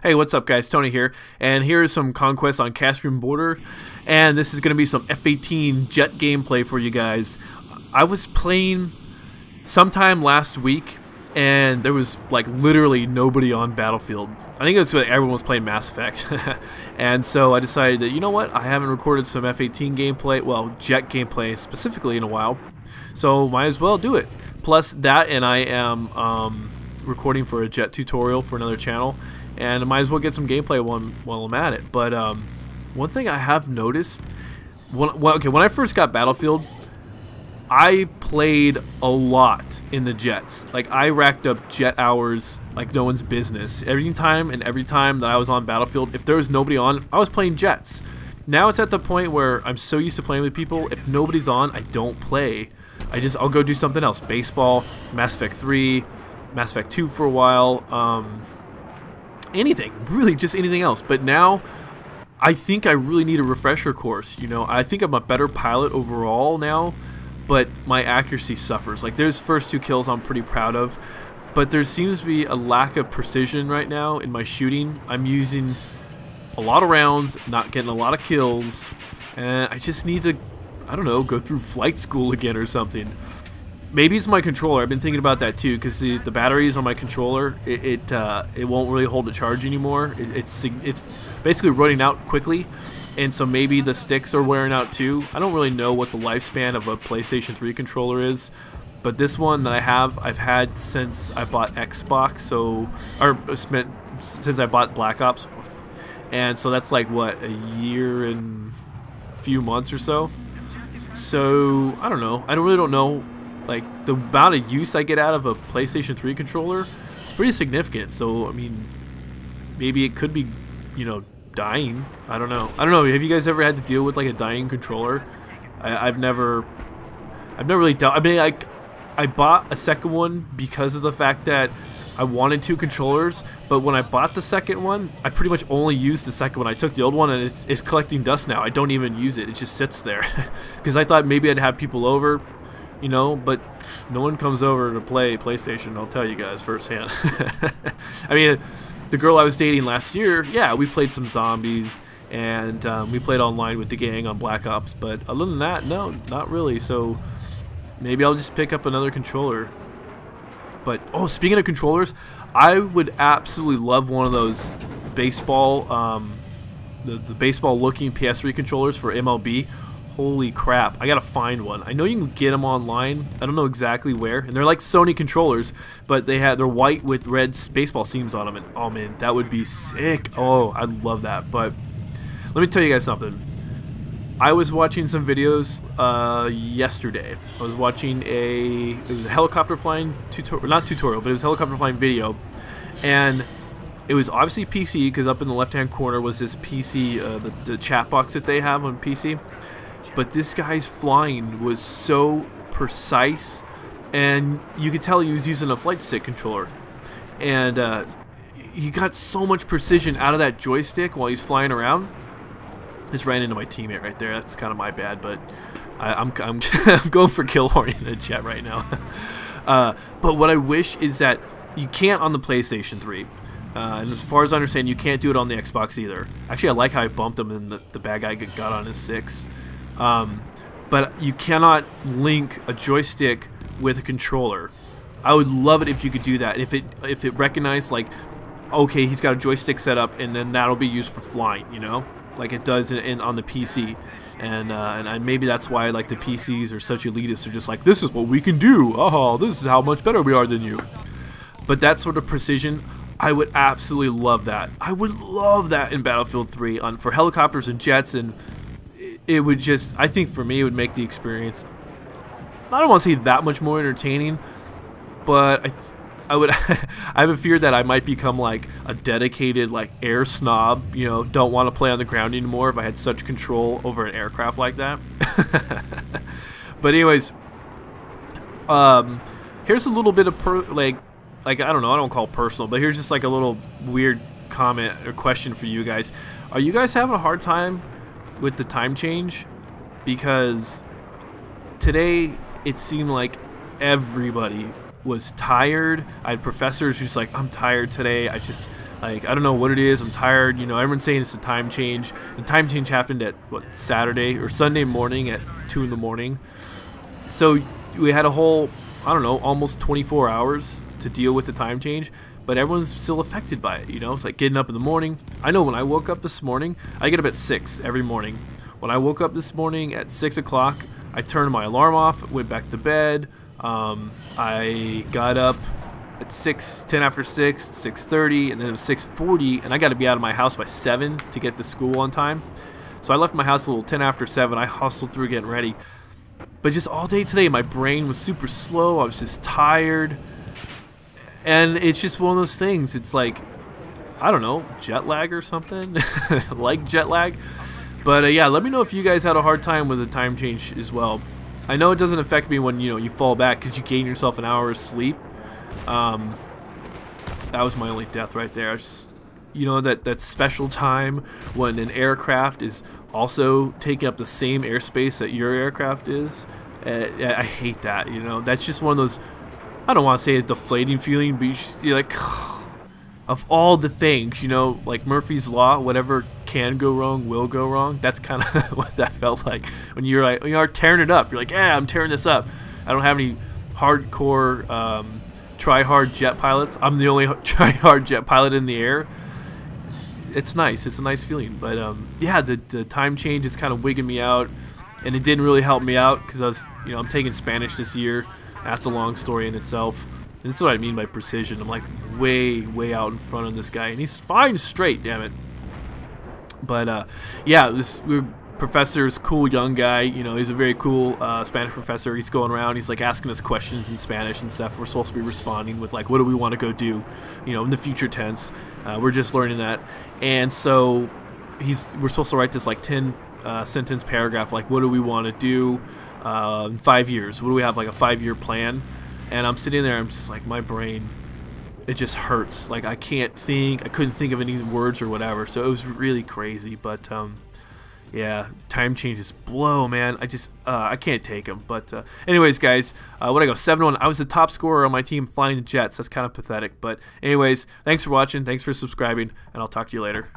Hey, what's up guys, Tony here, and here's some Conquest on Caspian Border, and this is going to be some F/A-18 jet gameplay for you guys. I was playing sometime last week, and there was like literally nobody on Battlefield. I think that's like everyone was playing Mass Effect, and so I decided that, you know what, I haven't recorded some F/A-18 gameplay, well, jet gameplay specifically in a while, so might as well do it. Plus that, and I am recording for a jet tutorial for another channel. And I might as well get some gameplay while I'm at it. But one thing I have noticed, when I first got Battlefield, I played a lot in the jets. Like, I racked up jet hours like no one's business. Every time that I was on Battlefield, if there was nobody on, I was playing jets. Now it's at the point where I'm so used to playing with people, if nobody's on, I don't play. I'll go do something else. Baseball, Mass Effect 3, Mass Effect 2 for a while. Anything, really, just anything else. But now I think I really need a refresher course. You know, I think I'm a better pilot overall now, but my accuracy suffers. Like, there's first two kills I'm pretty proud of, but there seems to be a lack of precision right now in my shooting. I'm using a lot of rounds, not getting a lot of kills, and I just need to, I don't know, go through flight school again or something. Maybe it's my controller. I've been thinking about that too, because the batteries on my controller, it won't really hold a charge anymore. It's basically running out quickly, and so maybe the sticks are wearing out too. I don't really know what the lifespan of a PlayStation 3 controller is, but this one that I have, I've had since I bought Xbox, since I bought Black Ops, and so that's like what, a year and a few months or so. So I don't know. I really don't know. Like, the amount of use I get out of a PlayStation 3 controller, it's pretty significant. So, I mean, maybe it could be, you know, dying. I don't know. Have you guys ever had to deal with like a dying controller? I've never really dealt. I mean, I bought a second one because of the fact that I wanted two controllers. But when I bought the second one, I pretty much only used the second one. I took the old one, and it's collecting dust now. I don't even use it. It just sits there because I thought maybe I'd have people over. You know, but no one comes over to play PlayStation, I'll tell you guys firsthand. I mean, the girl I was dating last year, yeah, we played some zombies, and we played online with the gang on Black Ops, but other than that, no, not really. So maybe I'll just pick up another controller. But, oh, speaking of controllers, I would absolutely love one of those baseball, the baseball-looking PS3 controllers for MLB. Holy crap, I gotta find one. I know you can get them online, I don't know exactly where, and they're like Sony controllers, but they're white with red baseball seams on them, and oh man, that would be sick. Oh, I'd love that. But let me tell you guys something. I was watching some videos yesterday. I was watching it was a helicopter flying tutorial, not tutorial, but it was a helicopter flying video, and it was obviously PC, because up in the left hand corner was this PC, the chat box that they have on PC. But this guy's flying was so precise, and you could tell he was using a flight stick controller, and he got so much precision out of that joystick while he's flying around. Just ran into my teammate right there. That's kind of my bad, but I'm I'm going for kill horn in the chat right now. But what I wish is that you can't on the PlayStation 3. And as far as I understand, you can't do it on the Xbox either. Actually, I like how I bumped him, and the bad guy got on his 6. But you cannot link a joystick with a controller. I would love it if you could do that. If it recognized, like, okay, he's got a joystick set up, and then that'll be used for flying, you know, like it does on the PC. And maybe that's why, like, the PCs are such elitists. They're just like, this is what we can do. Oh, this is how much better we are than you. But that sort of precision, I would absolutely love that. I would love that in Battlefield 3 for helicopters and jets, and it would just, I think for me, it would make the experience, I don't want to say that much more entertaining, but I have a fear that I might become like a dedicated, like, air snob, you know, don't want to play on the ground anymore if I had such control over an aircraft like that. But anyways, here's a little bit of like I don't know, I don't call it personal, but here's just like a little weird comment or question for you guys. Are you guys having a hard time with the time change? Because today it seemed like everybody was tired. I had professors who's like, I'm tired today. I just, like, I don't know what it is. I'm tired. You know, everyone's saying it's the time change. The time change happened at, what, Saturday or Sunday morning at 2 in the morning. So we had a whole, I don't know, almost 24 hours to deal with the time change. But everyone's still affected by it, you know? It's like getting up in the morning. I know when I woke up this morning, I get up at 6 every morning. When I woke up this morning at 6 o'clock, I turned my alarm off, went back to bed. I got up at 6, 10 after 6, 6:30, and then it was 6:40, and I got to be out of my house by 7 to get to school on time. So I left my house a little 10 after 7. I hustled through getting ready. But just all day today, my brain was super slow. I was just tired. And it's just one of those things. It's like, I don't know, jet lag or something, like jet lag. But yeah, let me know if you guys had a hard time with the time change as well. I know it doesn't affect me when, you know, you fall back because you gain yourself an hour of sleep. That was my only death right there. I just, you know, that special time when an aircraft is also taking up the same airspace that your aircraft is. I hate that. You know, that's just one of those. I don't want to say it's deflating feeling, but you're like, of all the things, you know, like Murphy's Law, whatever can go wrong will go wrong. That's kind of what that felt like when you're like, you are tearing it up. You're like, yeah, I'm tearing this up. I don't have any hardcore try-hard jet pilots. I'm the only try-hard jet pilot in the air. It's nice. It's a nice feeling. But yeah, the time change is kind of wigging me out, and it didn't really help me out because I was, you know, I'm taking Spanish this year. That's a long story in itself. This is what I mean by precision. I'm like way, way out in front of this guy, and he's fine straight, damn it. But yeah, this professor's cool young guy. You know, he's a very cool Spanish professor. He's going around. He's like asking us questions in Spanish and stuff. We're supposed to be responding with like, what do we want to go do? You know, in the future tense. We're just learning that, and so we're supposed to write this like 10-sentence paragraph. Like, what do we want to do? In 5 years, what do we have, like a 5-year plan? And I'm sitting there, I'm just like, my brain, it just hurts. Like, I can't think, I couldn't think of any words or whatever. So it was really crazy. But yeah, time changes blow, man. I just I can't take them. But anyways, guys, what I go 7-1. I was the top scorer on my team flying the jets. That's kind of pathetic. But anyways, thanks for watching, thanks for subscribing, and I'll talk to you later.